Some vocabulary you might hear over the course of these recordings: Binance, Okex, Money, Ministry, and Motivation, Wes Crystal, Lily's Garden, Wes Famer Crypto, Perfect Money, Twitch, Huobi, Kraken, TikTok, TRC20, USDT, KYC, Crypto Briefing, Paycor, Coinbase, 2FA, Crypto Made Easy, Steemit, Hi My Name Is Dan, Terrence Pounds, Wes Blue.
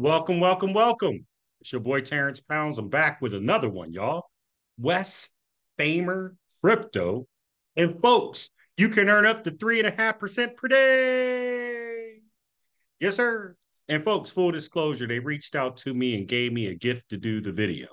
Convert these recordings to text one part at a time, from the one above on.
Welcome, welcome, welcome. It's your boy Terrence Pounds. I'm back with another one, y'all. Wes Famer Crypto. And folks, you can earn up to 3.5% per day. Yes, sir. And folks, full disclosure, they reached out to me and gave me a gift to do the video.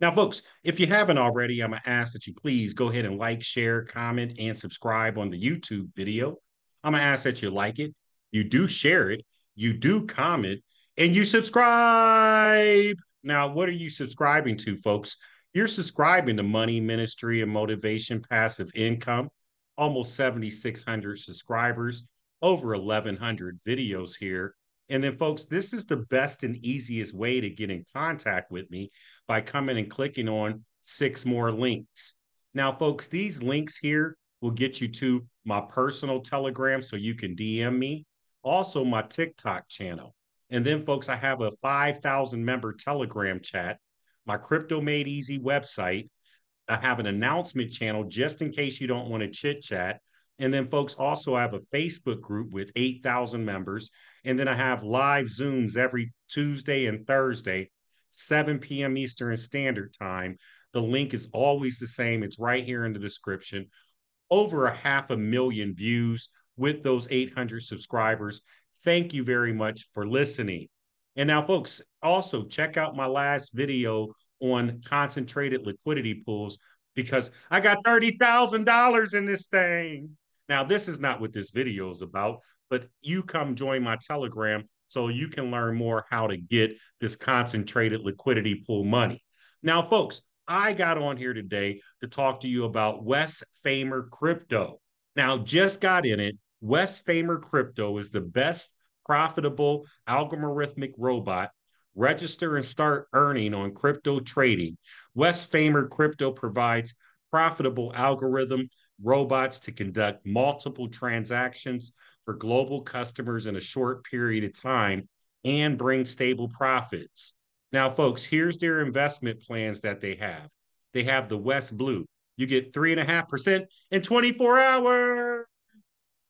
Now, folks, if you haven't already, I'm going to ask that you please go ahead and like, share, comment, and subscribe on the YouTube video. I'm going to ask that you like it, you do share it, you do comment, and you subscribe. Now, what are you subscribing to, folks? You're subscribing to Money, Ministry, and Motivation, Passive Income. Almost 7,600 subscribers, over 1,100 videos here. And then, folks, this is the best and easiest way to get in contact with me by coming and clicking on 6 more links. Now, folks, these links here will get you to my personal Telegram so you can DM me, also my TikTok channel. And then, folks, I have a 5,000-member Telegram chat, my Crypto Made Easy website. I have an announcement channel just in case you don't want to chit-chat. And then, folks, also I have a Facebook group with 8,000 members. And then I have live Zooms every Tuesday and Thursday, 7 p.m. Eastern Standard Time. The link is always the same. It's right here in the description. Over 500,000 views with those 800 subscribers. Thank you very much for listening. And now, folks, also check out my last video on concentrated liquidity pools because I got $30,000 in this thing. Now, this is not what this video is about, but you come join my Telegram so you can learn more how to get this concentrated liquidity pool money. Now, folks, I got on here today to talk to you about Wes Famer Crypto. Now, just got in it. Wes Famer Crypto is the best profitable algorithmic robot. Register and start earning on crypto trading. Wes Famer Crypto provides profitable algorithm robots to conduct multiple transactions for global customers in a short period of time and bring stable profits. Now, folks, here's their investment plans that they have. They have the Wes Blue. You get 3.5% in 24 hours.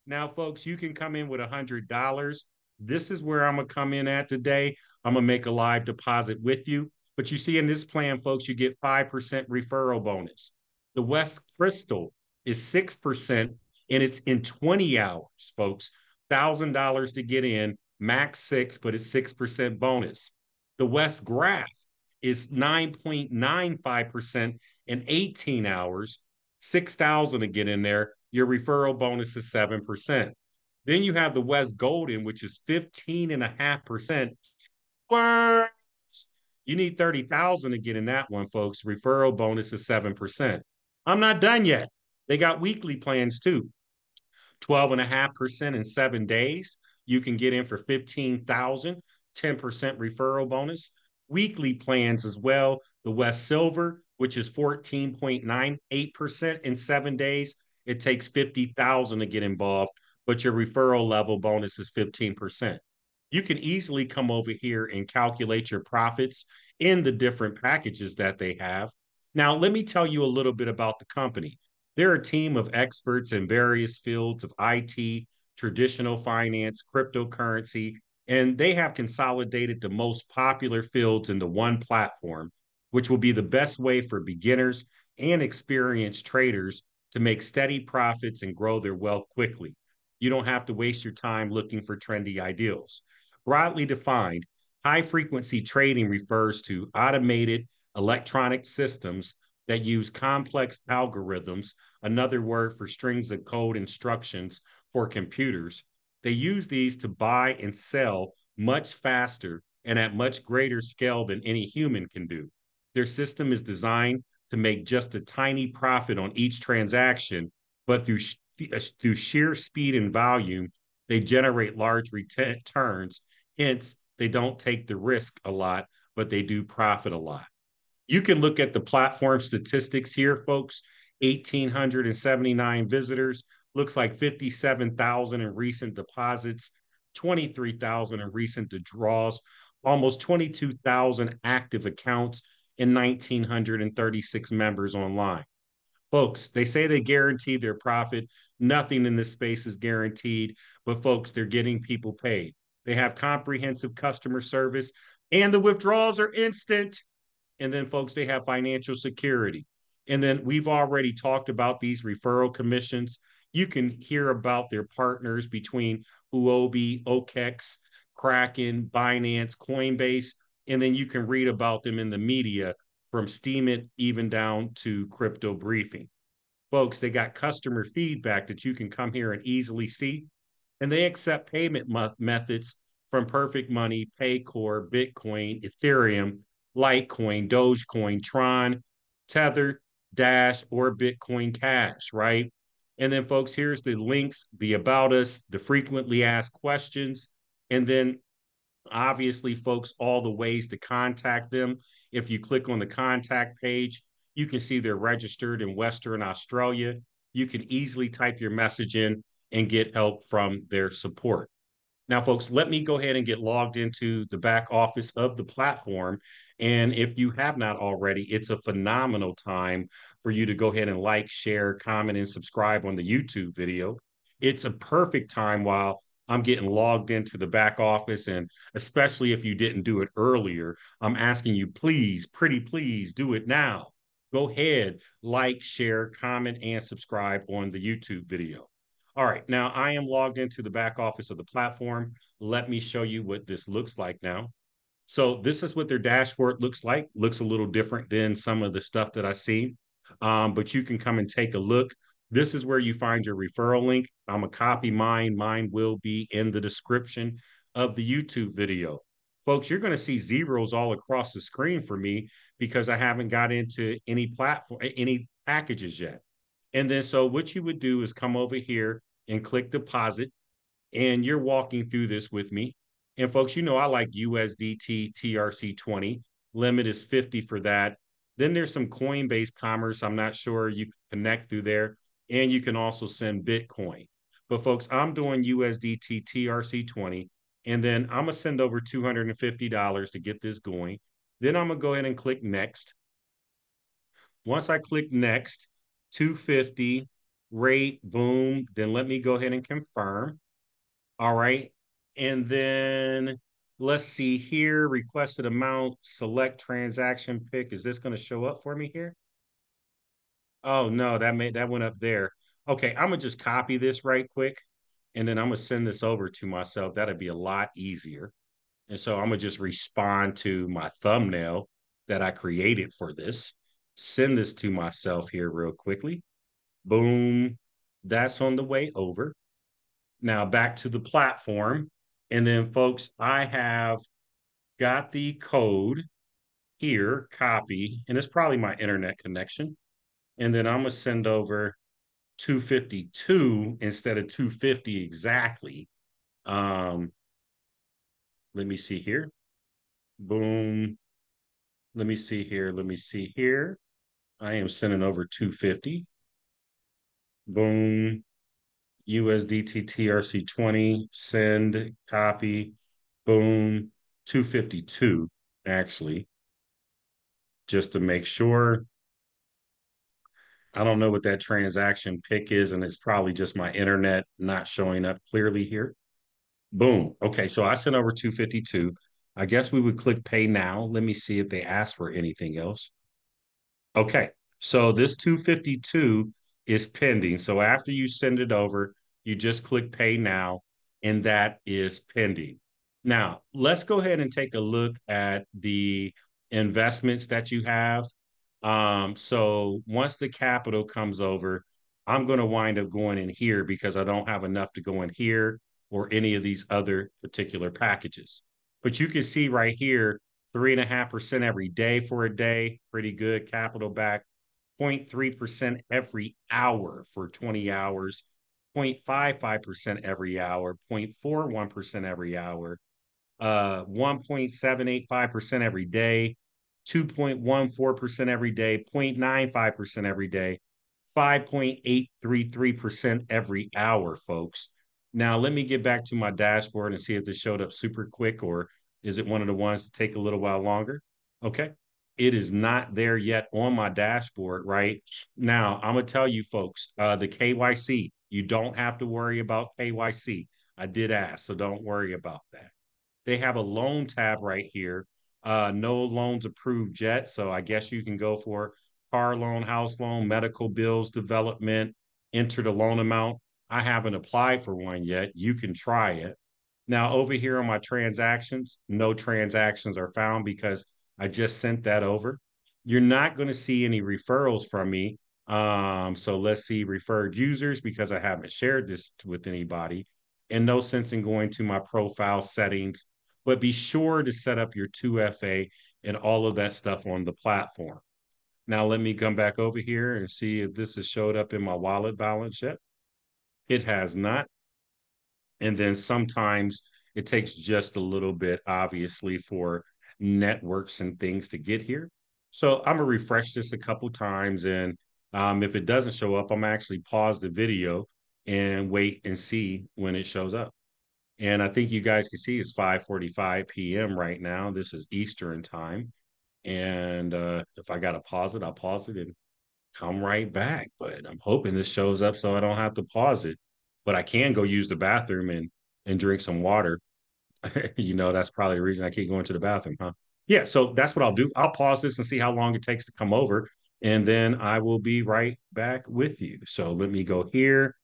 Now, folks, you can come in with $100. This is where I'm going to come in at today. I'm going to make a live deposit with you. But you see in this plan, folks, you get 5% referral bonus. The Wes Crystal is 6%, and it's in 20 hours, folks. $1,000 to get in, max 6, but it's 6% bonus. The Wes Graph is 9.95% in 18 hours, 6,000 to get in there. Your referral bonus is 7%. Then you have the Wes Golden, which is 15.5%. You need 30,000 to get in that one, folks. Referral bonus is 7%. I'm not done yet. They got weekly plans too. 12.5% in 7 days. You can get in for 15,000, 10% referral bonus. Weekly plans as well. The Wes Silver, which is 14.98% in 7 days. It takes 50,000 to get involved, but your referral level bonus is 15%. You can easily come over here and calculate your profits in the different packages that they have. Now, let me tell you a little bit about the company. They're a team of experts in various fields of IT, traditional finance, cryptocurrency, and they have consolidated the most popular fields into one platform, which will be the best way for beginners and experienced traders to make steady profits and grow their wealth quickly. You don't have to waste your time looking for trendy ideals. Broadly defined, high-frequency trading refers to automated electronic systems that use complex algorithms, another word for strings of code instructions for computers. They use these to buy and sell much faster and at much greater scale than any human can do. Their system is designed to make just a tiny profit on each transaction, but through sheer speed and volume, they generate large returns. Hence, they don't take the risk a lot, but they do profit a lot. You can look at the platform statistics here, folks. 1,879 visitors, looks like 57,000 in recent deposits, 23,000 in recent withdrawals, almost 22,000 active accounts, and 1,936 members online. Folks, they say they guarantee their profit. Nothing in this space is guaranteed, but folks, they're getting people paid. They have comprehensive customer service and the withdrawals are instant. And then, folks, they have financial security. And then we've already talked about these referral commissions. You can hear about their partners between Huobi, Okex, Kraken, Binance, Coinbase, and then you can read about them in the media from Steemit even down to Crypto Briefing. Folks, they got customer feedback that you can come here and easily see, and they accept payment methods from Perfect Money, Paycor, Bitcoin, Ethereum, Litecoin, Dogecoin, Tron, Tether, Dash, or Bitcoin Cash, right? And then, folks, here's the links, the About Us, the Frequently Asked Questions, and then, obviously, folks, all the ways to contact them. If you click on the contact page, you can see they're registered in Western Australia. You can easily type your message in and get help from their support. Now, folks, let me go ahead and get logged into the back office of the platform. And if you have not already, it's a phenomenal time for you to go ahead and like, share, comment, and subscribe on the YouTube video. It's a perfect time while I'm getting logged into the back office, and especially if you didn't do it earlier, I'm asking you, please, please do it now. Go ahead, like, share, comment, and subscribe on the YouTube video. All right, now I am logged into the back office of the platform. Let me show you what this looks like now. So this is what their dashboard looks like. Looks a little different than some of the stuff that I see, but you can come and take a look. This is where you find your referral link. I'm gonna copy mine. Mine will be in the description of the YouTube video. Folks, you're gonna see zeros all across the screen for me because I haven't got into any platform, any packages yet. And then, so what you would do is come over here and click deposit, and you're walking through this with me. And folks, you know, I like USDT TRC20. Limit is 50 for that. Then there's some Coinbase commerce. I'm not sure you can connect through there. And you can also send Bitcoin. But folks, I'm doing USDT TRC20, and then I'm gonna send over $250 to get this going. Then I'm gonna go ahead and click next. Once I click next, 250, rate, boom, then let me go ahead and confirm. All right, and then let's see here, requested amount, select transaction pick. Is this gonna show up for me here? Oh, no, that went up there. Okay, I'm going to just copy this right quick, and then I'm going to send this over to myself. That'd be a lot easier. And so I'm going to just respond to my thumbnail that I created for this. Send this to myself here real quickly. Boom. That's on the way over. Now back to the platform. And then, folks, I have got the code here, copy, and it's probably my internet connection. And then I'm going to send over 252 instead of 250 exactly. Let me see here. Boom. Let me see here. Let me see here. I am sending over 250. Boom. USDT TRC20. Send. Copy. Boom. 252, actually. Just to make sure. I don't know what that transaction pick is, and it's probably just my internet not showing up clearly here. Boom. Okay, so I sent over 252. I guess we would click pay now. Let me see if they ask for anything else. Okay, so this 252 is pending. So after you send it over, you just click pay now, and that is pending. Now, let's go ahead and take a look at the investments that you have. So once the capital comes over, I'm going to wind up going in here because I don't have enough to go in here or any of these other particular packages. But you can see right here, 3.5% every day for a day. Pretty good capital back. 0.3% every hour for 20 hours. 0.55% every hour. 0.41% every hour. 1.785% every day. 2.14% every day, 0.95% every day, 5.833% every hour, folks. Now, let me get back to my dashboard and see if this showed up super quick, or is it one of the ones that take a little while longer? Okay. It is not there yet on my dashboard right now. I'm going to tell you, folks, the KYC, you don't have to worry about KYC. I did ask, so don't worry about that. They have a loan tab right here No loans approved yet. So I guess you can go for car loan, house loan, medical bills, development, enter the loan amount. I haven't applied for one yet. You can try it. Now over here on my transactions, no transactions are found because I just sent that over. You're not going to see any referrals from me. So let's see referred users, because I haven't shared this with anybody, and no sense in going to my profile settings, but be sure to set up your 2FA and all of that stuff on the platform. Now let me come back over here and see if this has showed up in my wallet balance yet. It has not. And then sometimes it takes just a little bit, obviously, for networks and things to get here. So I'm gonna refresh this a couple times, and if it doesn't show up, I'm actually pause the video and wait and see when it shows up. And I think you guys can see it's 5:45 p.m. right now. This is Eastern time. And if I got to pause it, I'll pause it and come right back. But I'm hoping this shows up so I don't have to pause it. But I can go use the bathroom and drink some water. You know, that's probably the reason I keep going to the bathroom, huh? Yeah, so that's what I'll do. I'll pause this and see how long it takes to come over. And then I will be right back with you. So let me go here,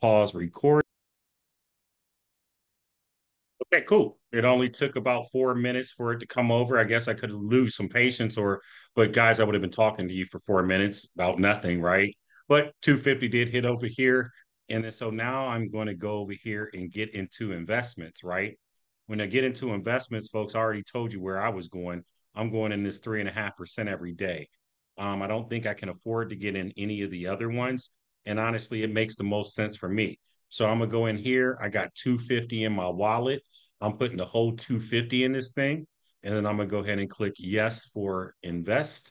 pause record. Okay, cool. It only took about 4 minutes for it to come over. I guess I could lose some patience, but guys, I would have been talking to you for 4 minutes about nothing, right? But 250 did hit over here. And then, so now I'm going to go over here and get into investments, right? When I get into investments, folks, I already told you where I was going. I'm going in this 3.5% every day. I don't think I can afford to get in any of the other ones. And honestly, it makes the most sense for me. So I'm going to go in here. I got 250 in my wallet. I'm putting the whole 250 in this thing. And then I'm going to go ahead and click yes for invest.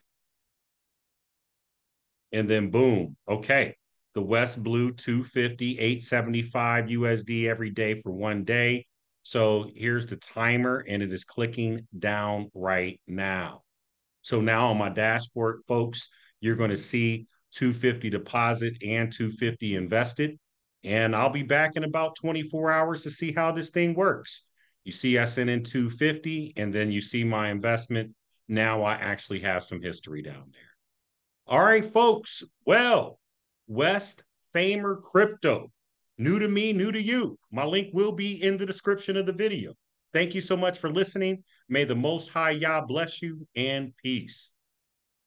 And then boom. Okay. The Wes Blue 250, 875 USD every day for 1 day. So here's the timer, and it is clicking down right now. So now on my dashboard, folks, you're going to see 250 deposit and 250 invested. And I'll be back in about 24 hours to see how this thing works. You see, I sent in 250, and then you see my investment. Now I actually have some history down there. All right, folks. Well, Wes Famer Crypto. New to me, new to you. My link will be in the description of the video. Thank you so much for listening. May the Most High Yah bless you, and peace.